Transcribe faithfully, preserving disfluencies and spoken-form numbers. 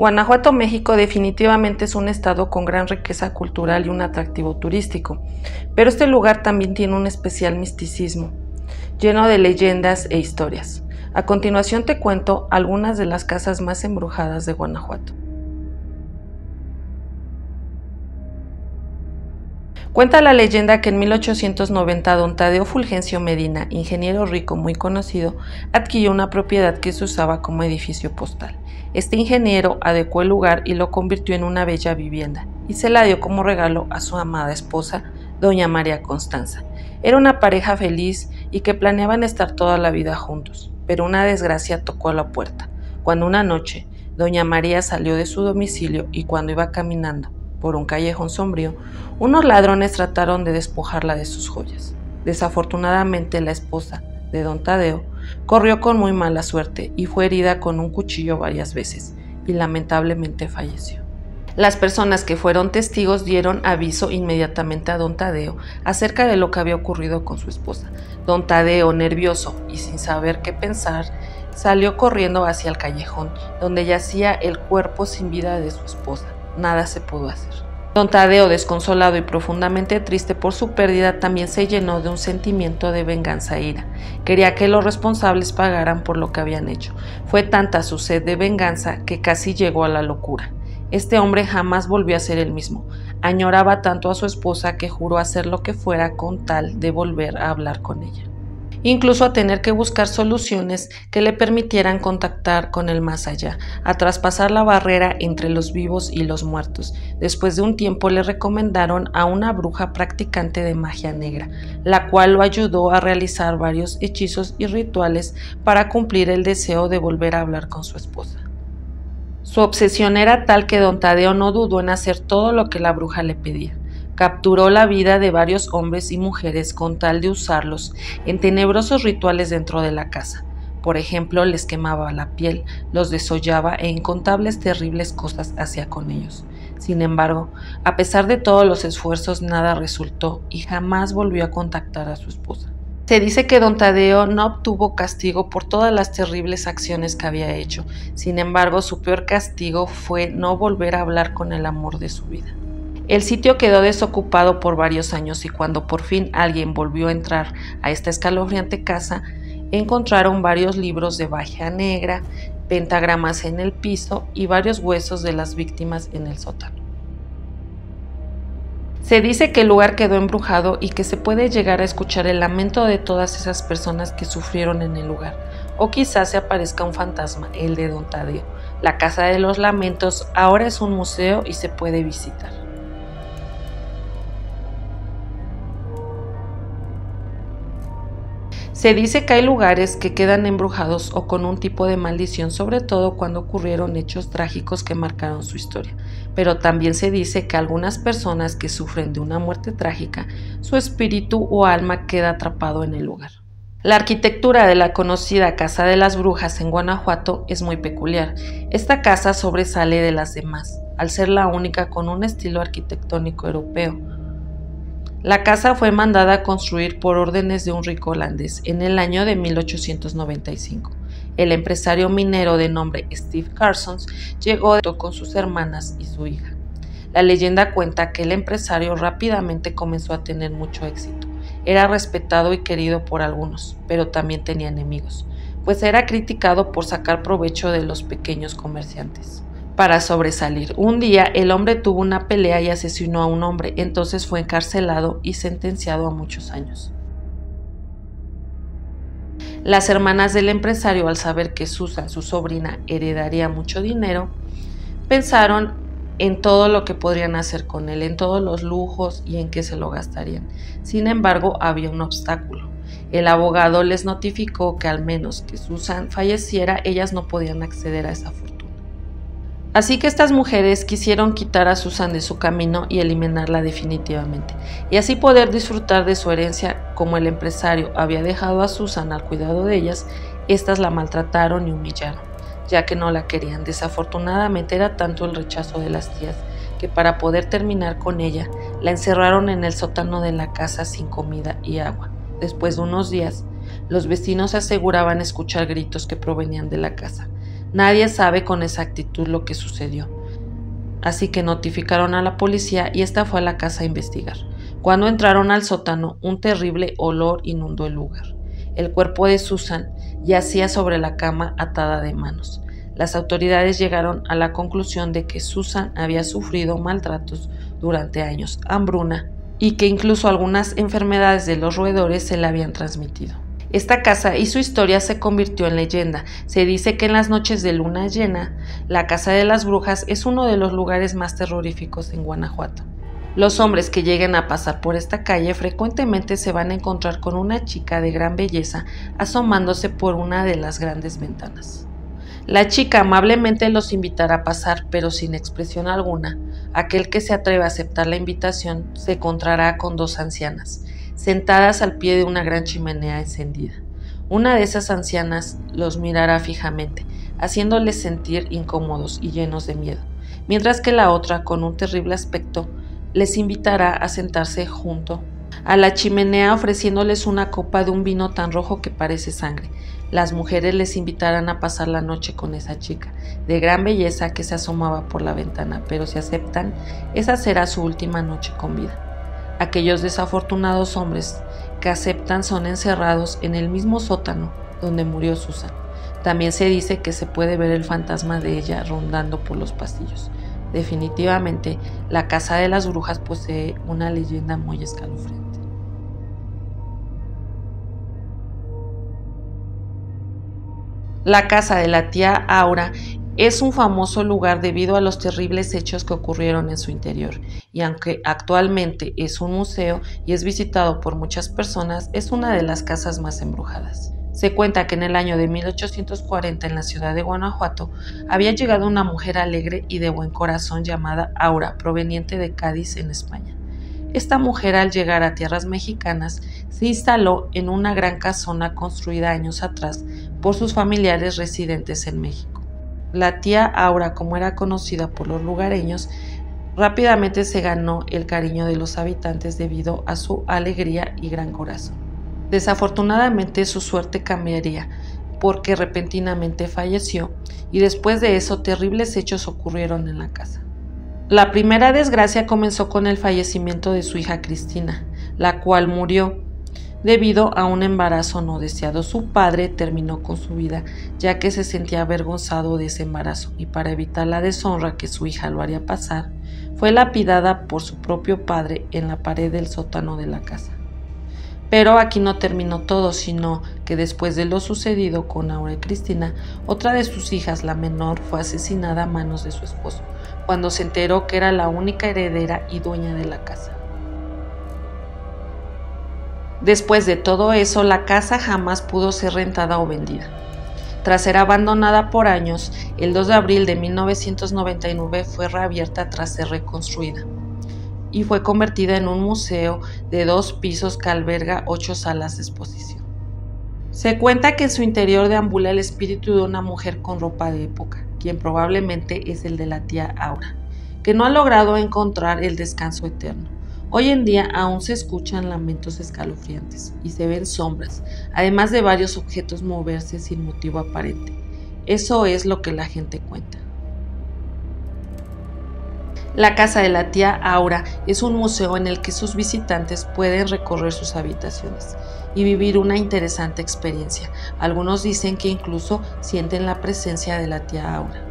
Guanajuato, México, definitivamente es un estado con gran riqueza cultural y un atractivo turístico, pero este lugar también tiene un especial misticismo, lleno de leyendas e historias. A continuación te cuento algunas de las casas más embrujadas de Guanajuato. Cuenta la leyenda que en mil ochocientos noventa Don Tadeo Fulgencio Medina, ingeniero rico muy conocido, adquirió una propiedad que se usaba como edificio postal. Este ingeniero adecuó el lugar y lo convirtió en una bella vivienda y se la dio como regalo a su amada esposa, doña María Constanza. Era una pareja feliz y que planeaban estar toda la vida juntos, pero una desgracia tocó a la puerta, cuando una noche doña María salió de su domicilio y cuando iba caminando por un callejón sombrío, unos ladrones trataron de despojarla de sus joyas. Desafortunadamente, la esposa de don Tadeo corrió con muy mala suerte y fue herida con un cuchillo varias veces y lamentablemente falleció. Las personas que fueron testigos dieron aviso inmediatamente a don Tadeo acerca de lo que había ocurrido con su esposa. Don Tadeo, nervioso y sin saber qué pensar, salió corriendo hacia el callejón donde yacía el cuerpo sin vida de su esposa. Nada se pudo hacer. Don Tadeo, desconsolado y profundamente triste por su pérdida, también se llenó de un sentimiento de venganza e ira. Quería que los responsables pagaran por lo que habían hecho. Fue tanta su sed de venganza que casi llegó a la locura. Este hombre jamás volvió a ser el mismo. Añoraba tanto a su esposa que juró hacer lo que fuera con tal de volver a hablar con ella. Incluso a tener que buscar soluciones que le permitieran contactar con el más allá, a traspasar la barrera entre los vivos y los muertos. Después de un tiempo le recomendaron a una bruja practicante de magia negra, la cual lo ayudó a realizar varios hechizos y rituales para cumplir el deseo de volver a hablar con su esposa. Su obsesión era tal que don Tadeo no dudó en hacer todo lo que la bruja le pedía. Capturó la vida de varios hombres y mujeres con tal de usarlos en tenebrosos rituales dentro de la casa. Por ejemplo, les quemaba la piel, los desollaba e incontables terribles cosas hacía con ellos. Sin embargo, a pesar de todos los esfuerzos, nada resultó y jamás volvió a contactar a su esposa. Se dice que don Tadeo no obtuvo castigo por todas las terribles acciones que había hecho. Sin embargo, su peor castigo fue no volver a hablar con el amor de su vida. El sitio quedó desocupado por varios años y cuando por fin alguien volvió a entrar a esta escalofriante casa, encontraron varios libros de magia negra, pentagramas en el piso y varios huesos de las víctimas en el sótano. Se dice que el lugar quedó embrujado y que se puede llegar a escuchar el lamento de todas esas personas que sufrieron en el lugar, o quizás se aparezca un fantasma, el de don Tadeo. La Casa de los Lamentos ahora es un museo y se puede visitar. Se dice que hay lugares que quedan embrujados o con un tipo de maldición, sobre todo cuando ocurrieron hechos trágicos que marcaron su historia. Pero también se dice que algunas personas que sufren de una muerte trágica, su espíritu o alma queda atrapado en el lugar. La arquitectura de la conocida Casa de las Brujas en Guanajuato es muy peculiar. Esta casa sobresale de las demás, al ser la única con un estilo arquitectónico europeo. La casa fue mandada a construir por órdenes de un rico holandés en el año de mil ochocientos noventa y cinco. El empresario minero de nombre Steve Carsons llegó con sus hermanas y su hija. La leyenda cuenta que el empresario rápidamente comenzó a tener mucho éxito. Era respetado y querido por algunos, pero también tenía enemigos, pues era criticado por sacar provecho de los pequeños comerciantes. Para sobresalir, un día el hombre tuvo una pelea y asesinó a un hombre, entonces fue encarcelado y sentenciado a muchos años. Las hermanas del empresario, al saber que Susan, su sobrina, heredaría mucho dinero, pensaron en todo lo que podrían hacer con él, en todos los lujos y en qué se lo gastarían. Sin embargo, había un obstáculo. El abogado les notificó que al menos que Susan falleciera, ellas no podían acceder a esa fortuna. Así que estas mujeres quisieron quitar a Susan de su camino y eliminarla definitivamente, y así poder disfrutar de su herencia. Como el empresario había dejado a Susan al cuidado de ellas, estas la maltrataron y humillaron, ya que no la querían. Desafortunadamente era tanto el rechazo de las tías que para poder terminar con ella, la encerraron en el sótano de la casa sin comida y agua. Después de unos días, los vecinos aseguraban escuchar gritos que provenían de la casa. Nadie sabe con exactitud lo que sucedió. Así que notificaron a la policía y esta fue a la casa a investigar. Cuando entraron al sótano, un terrible olor inundó el lugar. El cuerpo de Susan yacía sobre la cama atada de manos. Las autoridades llegaron a la conclusión de que Susan había sufrido maltratos durante años, hambruna, y que incluso algunas enfermedades de los roedores se le habían transmitido. Esta casa y su historia se convirtió en leyenda. Se dice que en las noches de luna llena, la Casa de las Brujas es uno de los lugares más terroríficos en Guanajuato. Los hombres que lleguen a pasar por esta calle frecuentemente se van a encontrar con una chica de gran belleza asomándose por una de las grandes ventanas. La chica amablemente los invitará a pasar, pero sin expresión alguna. Aquel que se atreva a aceptar la invitación se encontrará con dos ancianas sentadas al pie de una gran chimenea encendida. Una de esas ancianas los mirará fijamente, haciéndoles sentir incómodos y llenos de miedo, mientras que la otra, con un terrible aspecto, les invitará a sentarse junto a la chimenea ofreciéndoles una copa de un vino tan rojo que parece sangre. Las mujeres les invitarán a pasar la noche con esa chica de gran belleza que se asomaba por la ventana, pero si aceptan, esa será su última noche con vida. Aquellos desafortunados hombres que aceptan son encerrados en el mismo sótano donde murió Susan. También se dice que se puede ver el fantasma de ella rondando por los pasillos. Definitivamente, la Casa de las Brujas posee una leyenda muy escalofriante. La Casa de la tía Aura es un famoso lugar debido a los terribles hechos que ocurrieron en su interior, y aunque actualmente es un museo y es visitado por muchas personas, es una de las casas más embrujadas. Se cuenta que en el año de mil ochocientos cuarenta en la ciudad de Guanajuato había llegado una mujer alegre y de buen corazón llamada Aura, proveniente de Cádiz en España. Esta mujer, al llegar a tierras mexicanas, se instaló en una gran casona construida años atrás por sus familiares residentes en México. La tía Aura, como era conocida por los lugareños, rápidamente se ganó el cariño de los habitantes debido a su alegría y gran corazón. Desafortunadamente, su suerte cambiaría porque repentinamente falleció y después de eso terribles hechos ocurrieron en la casa. La primera desgracia comenzó con el fallecimiento de su hija Cristina, la cual murió debido a un embarazo no deseado. Su padre terminó con su vida ya que se sentía avergonzado de ese embarazo y, para evitar la deshonra que su hija lo haría pasar, fue lapidada por su propio padre en la pared del sótano de la casa. Pero aquí no terminó todo, sino que después de lo sucedido con Aura y Cristina, otra de sus hijas, la menor, fue asesinada a manos de su esposo, cuando se enteró que era la única heredera y dueña de la casa. Después de todo eso, la casa jamás pudo ser rentada o vendida. Tras ser abandonada por años, el dos de abril de mil novecientos noventa y nueve fue reabierta tras ser reconstruida y fue convertida en un museo de dos pisos que alberga ocho salas de exposición. Se cuenta que en su interior deambula el espíritu de una mujer con ropa de época, quien probablemente es el de la tía Aura, que no ha logrado encontrar el descanso eterno. Hoy en día aún se escuchan lamentos escalofriantes y se ven sombras, además de varios objetos moverse sin motivo aparente. Eso es lo que la gente cuenta. La Casa de la tía Aura es un museo en el que sus visitantes pueden recorrer sus habitaciones y vivir una interesante experiencia. Algunos dicen que incluso sienten la presencia de la tía Aura.